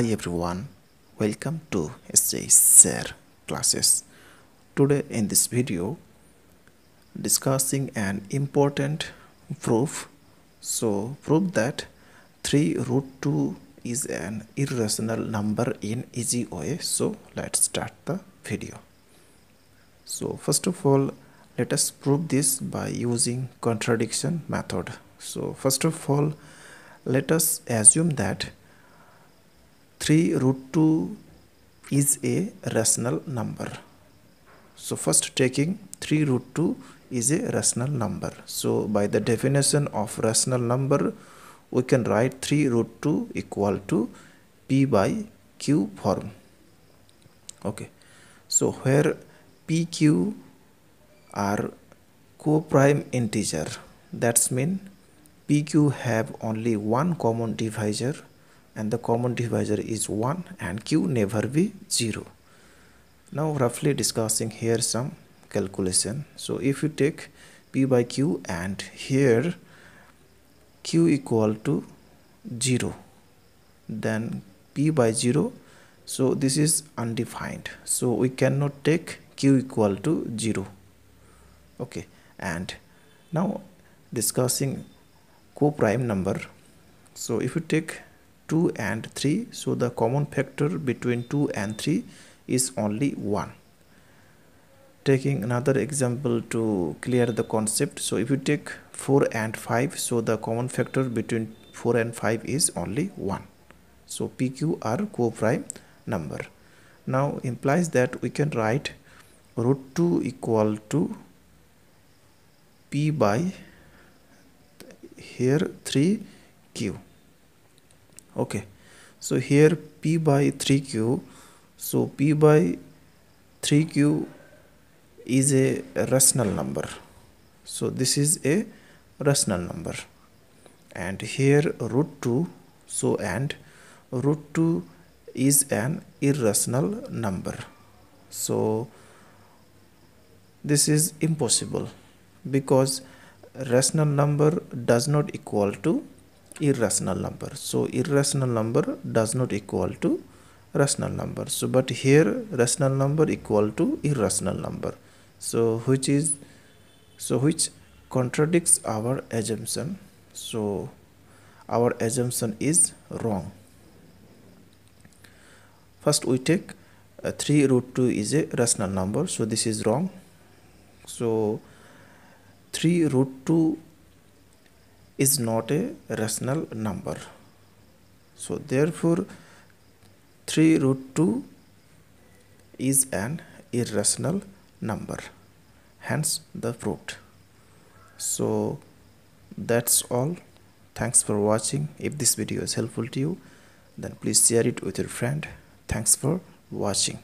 Hi everyone, welcome to SH SIR classes. Today in this video discussing an important proof. So prove that 3 root 2 is an irrational number in easy way. So let's start the video. So first of all, let us prove this by using contradiction method. So first of all, let us assume that 3 root 2 is a rational number. So first taking 3 root 2 is a rational number. So by the definition of rational number, we can write 3 root 2 equal to p by q form. Okay. So where p, q are co-prime integer, that's mean PQ have only one common divisor and the common divisor is 1 and Q never be 0. Now roughly discussing here some calculation. So if you take P by Q and here Q equal to 0, then P by 0, so this is undefined. So we cannot take Q equal to 0. Okay, and now discussing co-prime number. So if you take 2 and 3, so the common factor between 2 and 3 is only 1. Taking another example to clear the concept. So if you take 4 and 5, so the common factor between 4 and 5 is only 1. So PQ are co-prime number. Now implies that we can write root 2 equal to P by here 3q. Okay, so here p by 3q, so p by 3q is a rational number, so this is a rational number. And here root 2, so and root 2 is an irrational number, so this is impossible because rational number does not equal to irrational number. So irrational number does not equal to rational number. So but here rational number equal to irrational number. So which contradicts our assumption. So our assumption is wrong. First we take 3 root 2 is a rational number. So this is wrong. So 3 root 2 is not a rational number. So therefore 3 root 2 is an irrational number. Hence the proof. So that's all. Thanks for watching. If this video is helpful to you, then please share it with your friend. Thanks for watching.